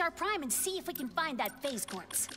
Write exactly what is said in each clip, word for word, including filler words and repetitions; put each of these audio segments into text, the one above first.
use our prime and see if we can find that phase quartz.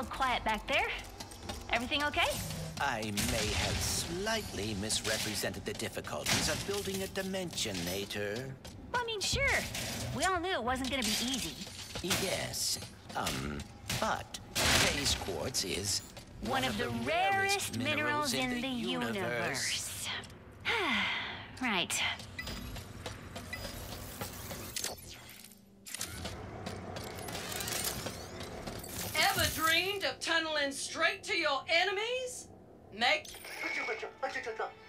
little quiet back there. Everything okay? I may have slightly misrepresented the difficulties of building a dimensionator. Well, I mean, sure. We all knew it wasn't going to be easy. Yes. Um, but phase quartz is one, one of, of the, the rarest, rarest minerals, minerals in, in the, the universe. universe. Right. Ever dreamed of tunneling straight to your enemies? Make...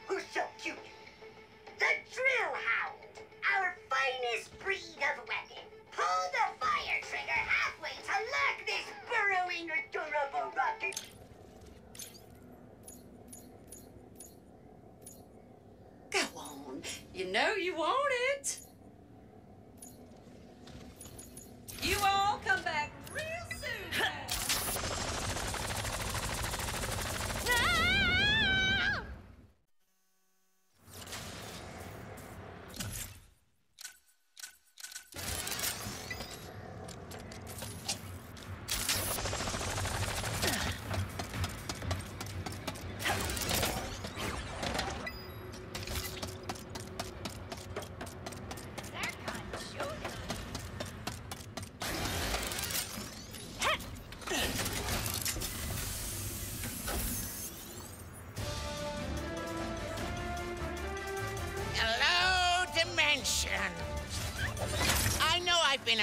Who's so cute? The Drill Hound! Our finest breed of weapon! Pull the fire trigger halfway to lock this burrowing adorable rocket! Go on, you know you want it! You all come back real soon now.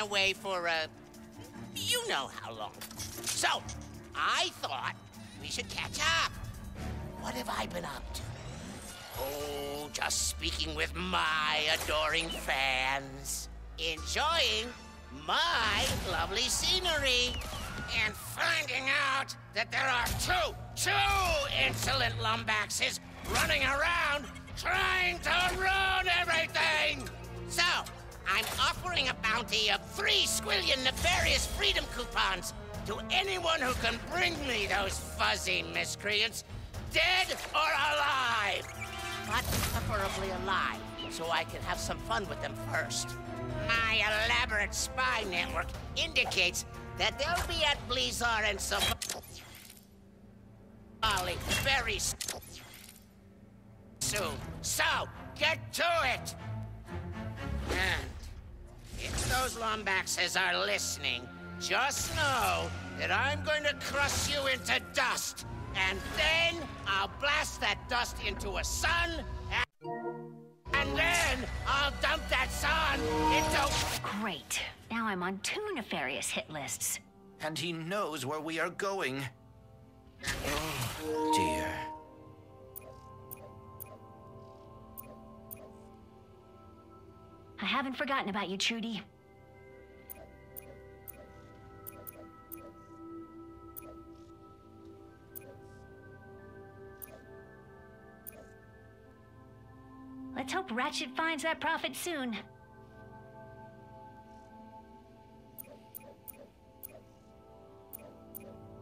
Away for, uh, you know how long. So, I thought we should catch up. What have I been up to? Oh, just speaking with my adoring fans, enjoying my lovely scenery, and finding out that there are two, two insolent Lombaxes running around trying to ruin everything. So, I'm offering a bounty of three squillion nefarious freedom coupons to anyone who can bring me those fuzzy miscreants, dead or alive. But preferably alive, so I can have some fun with them first. My elaborate spy network indicates that they'll be at Blizzard and some... Ollie, very soon. So, get to it! And if those Lombaxes are listening, just know that I'm going to crush you into dust, and then I'll blast that dust into a sun, and, and then I'll dump that sun into... Great. Now I'm on two nefarious hit lists. And he knows where we are going. Oh, dear. I haven't forgotten about you, Trudy. Let's hope Ratchet finds that prophet soon.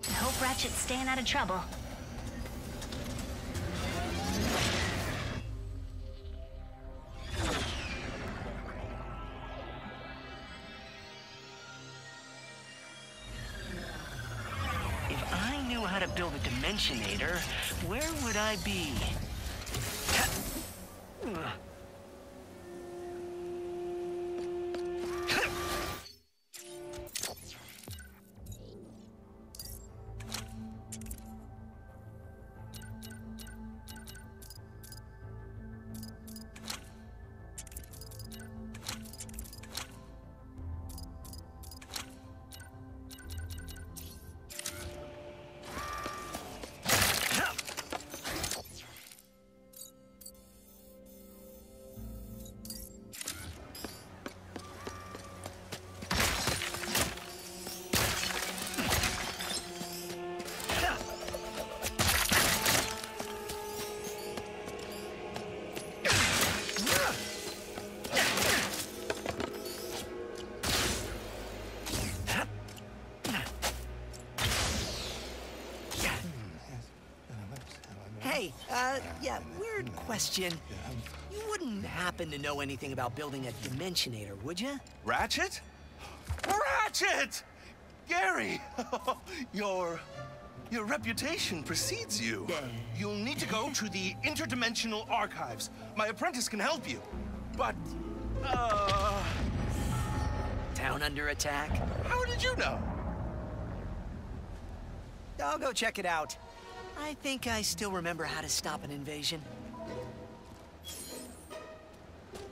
I hope Ratchet's staying out of trouble. Build a dimensionator, where would I be? Uh, yeah, weird question. You wouldn't happen to know anything about building a dimensionator, would you? Ratchet? Ratchet! Gary, your, your reputation precedes you. You'll need to go to the interdimensional archives. My apprentice can help you, but, uh... town under attack? How did you know? I'll go check it out. I think I still remember how to stop an invasion.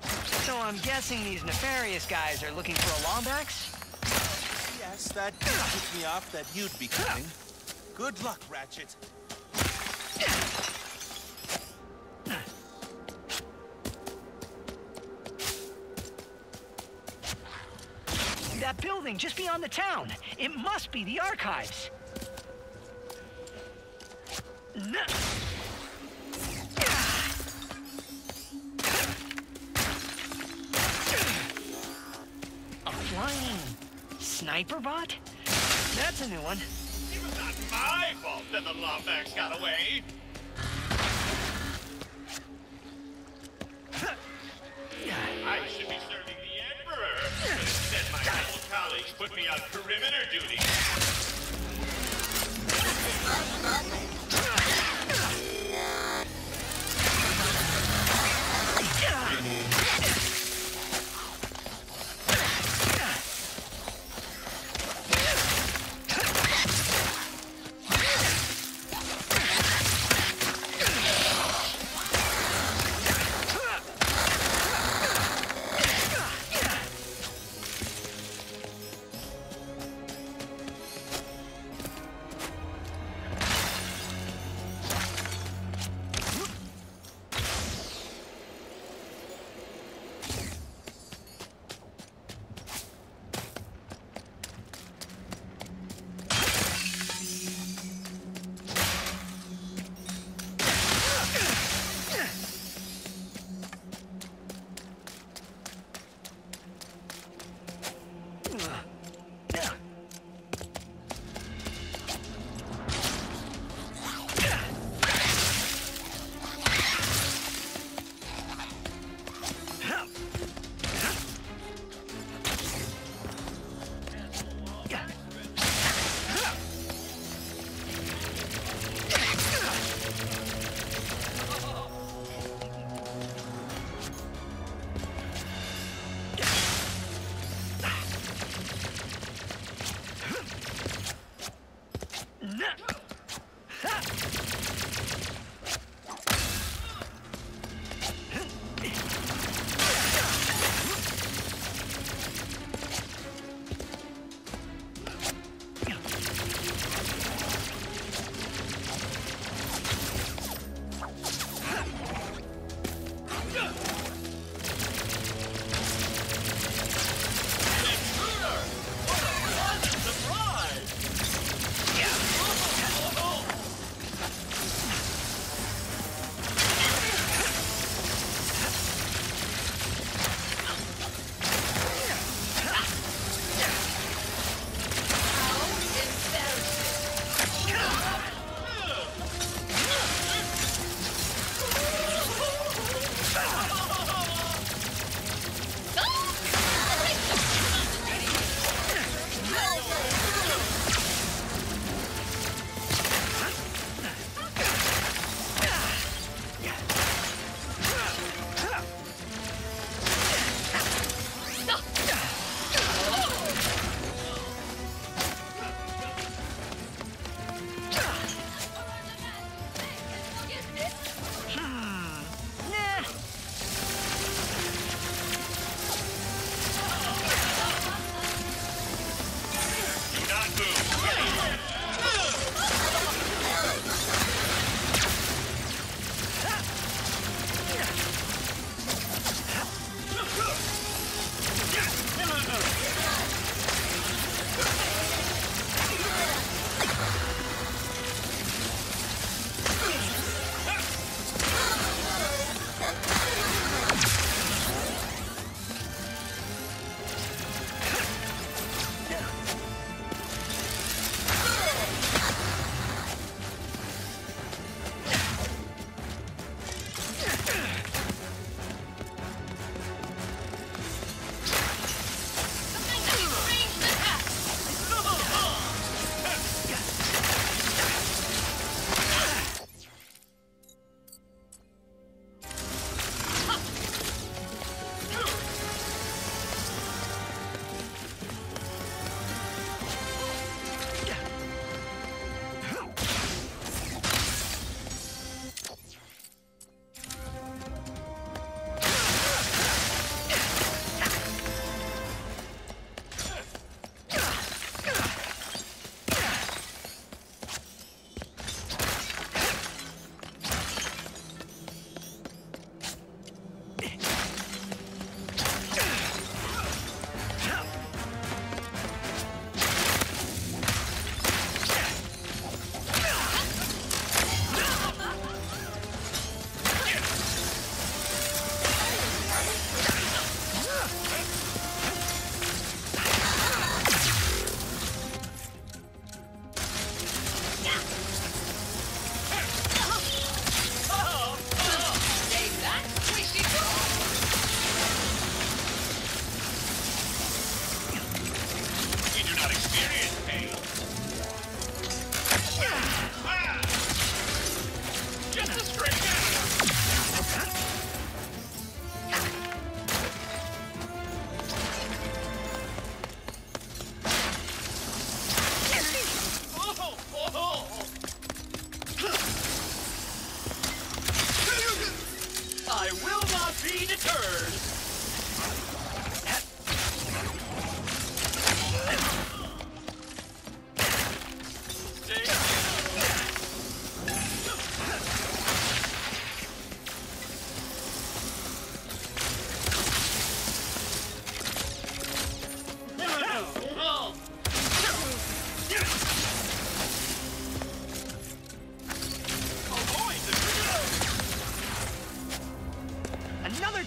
So I'm guessing these nefarious guys are looking for a Lombax? Yes, that did pick me off that you'd be coming. Good luck, Ratchet. That building just beyond the town. It must be the archives. A flying sniper bot? That's a new one. It was not my fault that the Lombax got away. I should be serving the Emperor, but instead my fellow colleagues put me on perimeter duty.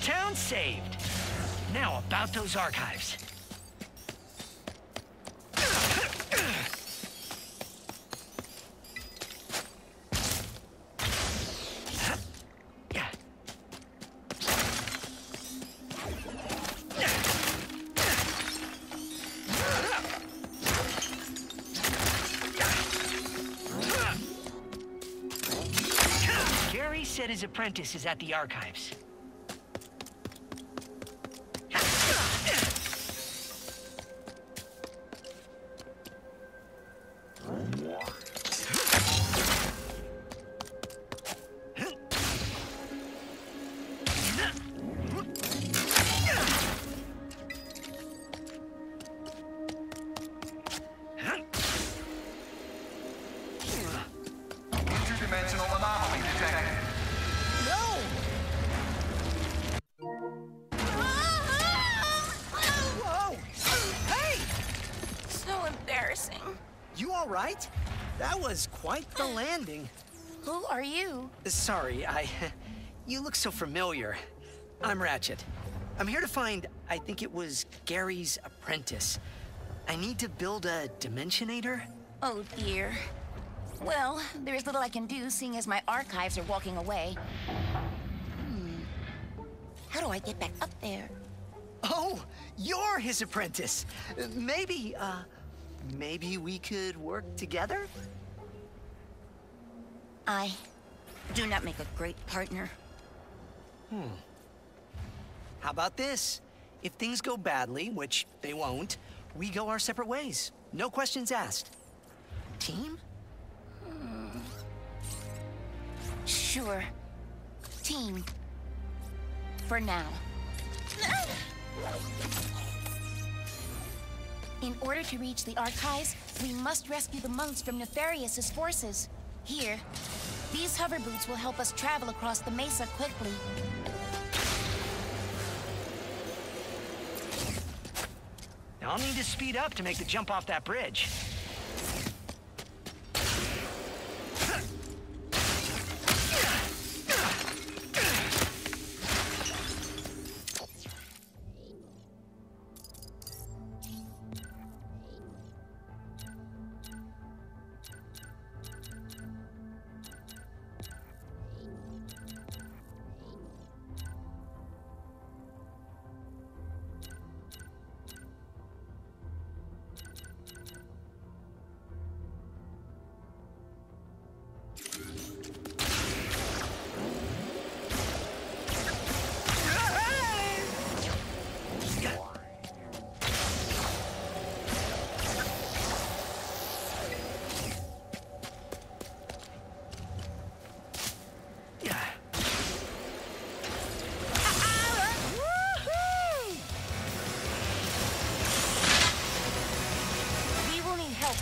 town saved. Now about those archives. His apprentice is at the archives. Quite the landing. Who are you? Sorry, I... You look so familiar. I'm Ratchet. I'm here to find, I think it was Gary's apprentice. I need to build a dimensionator. Oh dear. Well, there's little I can do seeing as my archives are walking away. Hmm. How do I get back up there? Oh, you're his apprentice. Maybe, uh... maybe we could work together? I do not make a great partner. Hmm. How about this? If things go badly, which they won't, we go our separate ways. No questions asked. Team? Hmm. Sure. Team. For now. In order to reach the archives, we must rescue the monks from Nefarious's forces. Here, these hover boots will help us travel across the mesa quickly. Now I'll need to speed up to make the jump off that bridge.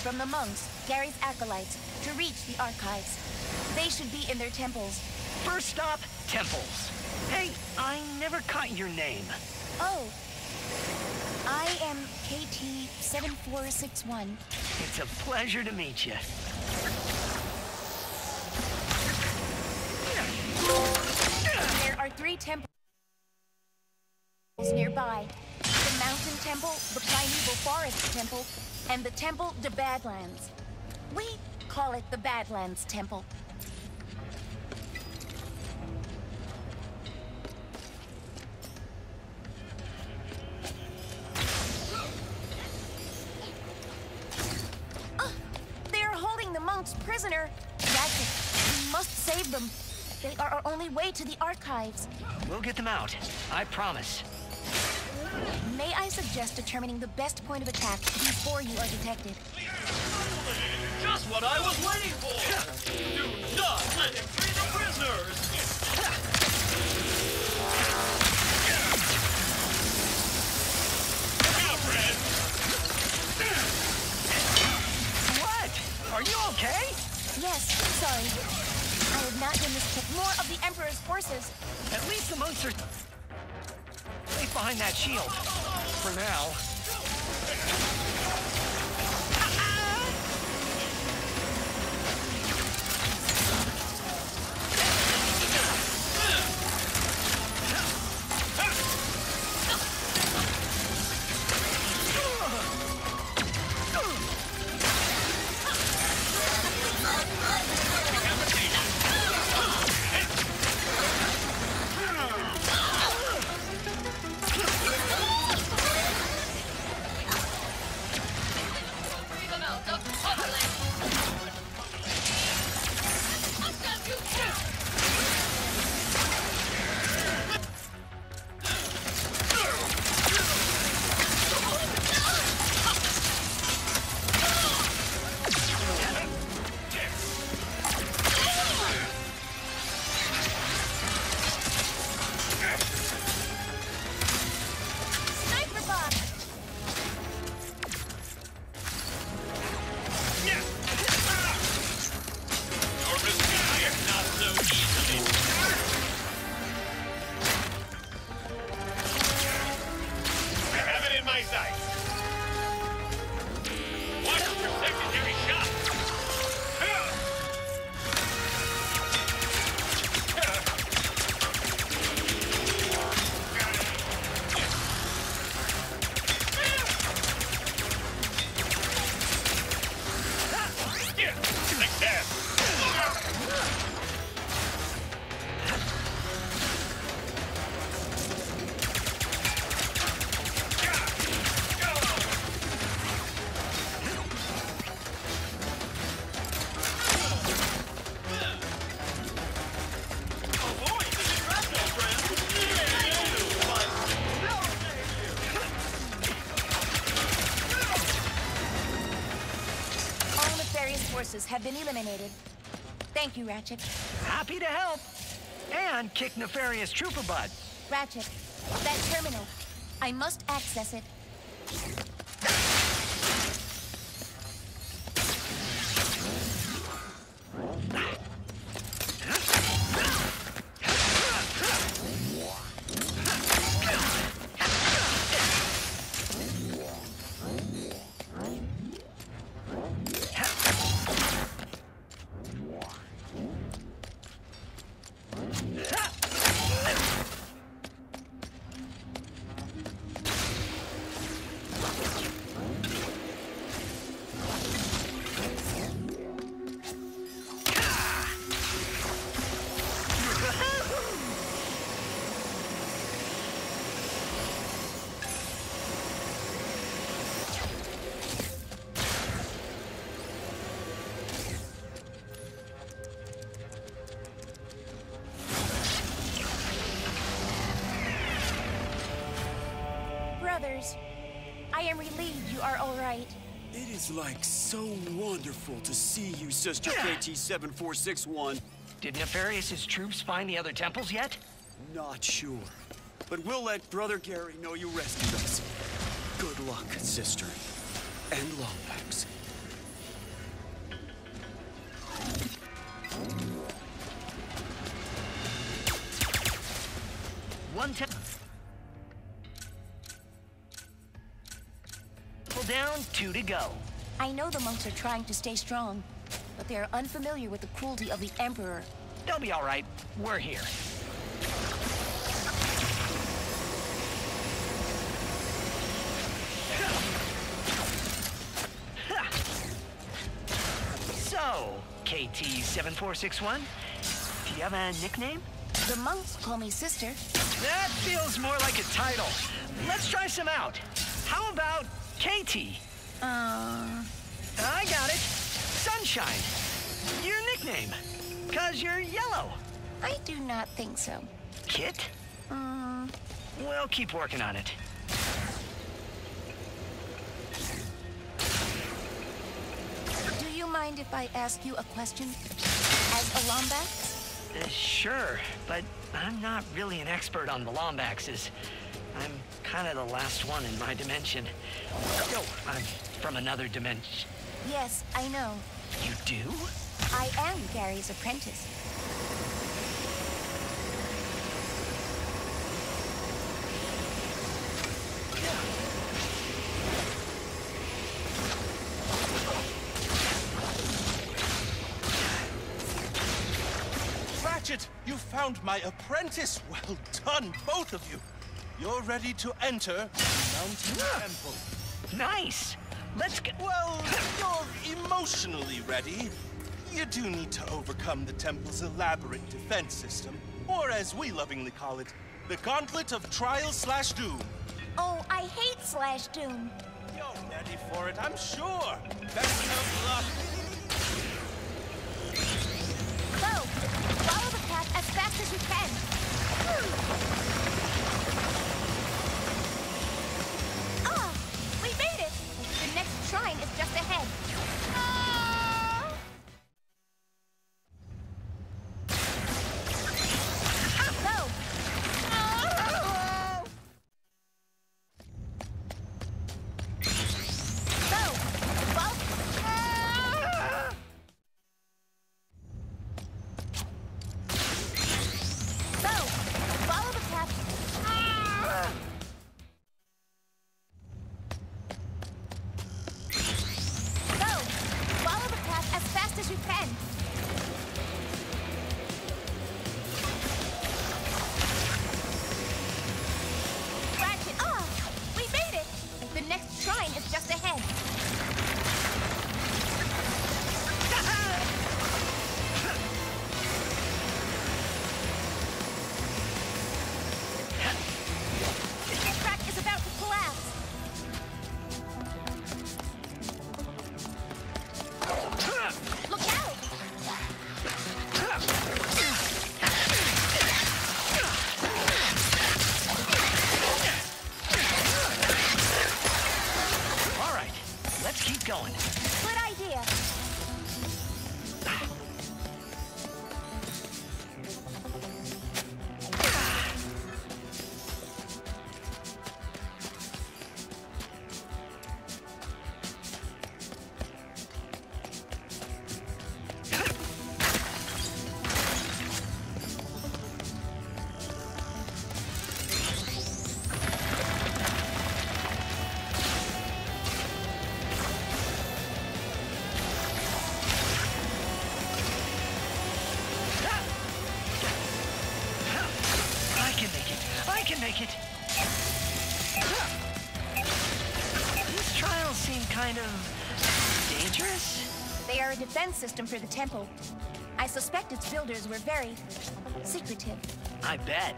From the monks, Gary's acolytes, to reach the archives. They should be in their temples. First stop, temples. Hey, I never caught your name. Oh, I am K T seven four six one. It's a pleasure to meet you. There are three temples nearby. The mountain temple, the primeval forest temple, and the temple to Badlands. We call it the Badlands Temple. Uh, they are holding the monks prisoner. That's it. We must save them. They are our only way to the archives. We'll get them out. I promise. May I suggest determining the best point of attack before you are detected? Just what I was waiting for! Do not let him free the prisoners! Now, friend! What? Are you okay? Yes, sorry. I have not been this quick. More of the Emperor's forces. At least the monks are... behind that shield. For now. sources have been eliminated. Thank you, Ratchet. Happy to help. And kick Nefarious trooper butt. Ratchet, that terminal. I must access it. I am relieved you are all right. It is like so wonderful to see you, Sister yeah. K T seven four six one. Did Nefarious' troops find the other temples yet? Not sure. But we'll let Brother Gary know you rescued us. Good luck, Sister. And Lombax. One temple down, two to go. I know the monks are trying to stay strong, but they are unfamiliar with the cruelty of the Emperor. They'll be all right. We're here. So, K T seven four six one, do you have a nickname? The monks call me Sister. That feels more like a title. Let's try some out. How about K T. Uh... I got it. Sunshine. Your nickname. Cause you're yellow. I do not think so. Kit? Um... We'll keep working on it. Do you mind if I ask you a question? As a Lombax? Uh, sure, but I'm not really an expert on the Lombaxes. I'm kind of the last one in my dimension. No, I'm from another dimension. Yes, I know. You do? I am Gary's apprentice. Ratchet, you found my apprentice. Well done, both of you. You're ready to enter the Mountain Temple. Nice! Let's get... Well, you're emotionally ready. You do need to overcome the temple's elaborate defense system, or as we lovingly call it, the Gauntlet of Trial Slash Doom. Oh, I hate Slash Doom. You're ready for it, I'm sure. Best of luck. So, follow the path as fast as you can. Shrine is just ahead. Ah! No! Ah! No! Well, ah! No! Follow the path. kind of dangerous? They are a defense system for the temple. I suspect its builders were very secretive. I bet.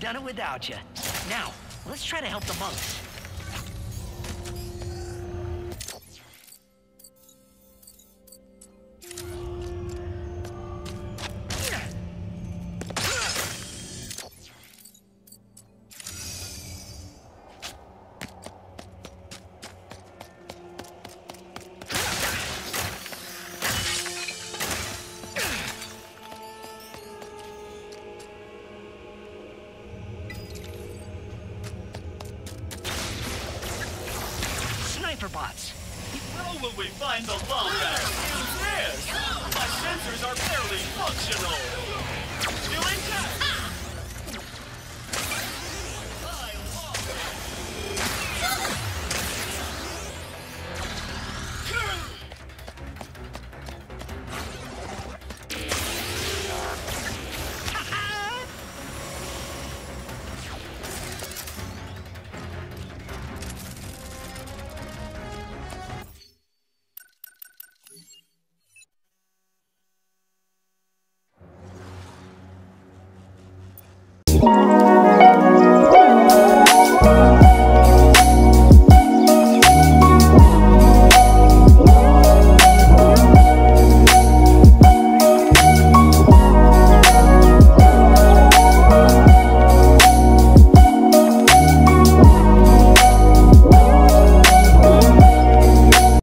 Done it without you. Now, let's try to help the monks. Bots. How will we find the Lombax? Use this! My sensors are barely functional! Doing test! Ah. I you